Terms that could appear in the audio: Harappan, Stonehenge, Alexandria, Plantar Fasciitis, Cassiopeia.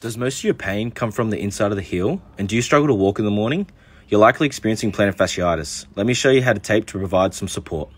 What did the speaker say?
Does most of your pain come from the inside of the heel? And do you struggle to walk in the morning? You're likely experiencing plantar fasciitis. Let me show you how to tape to provide some support.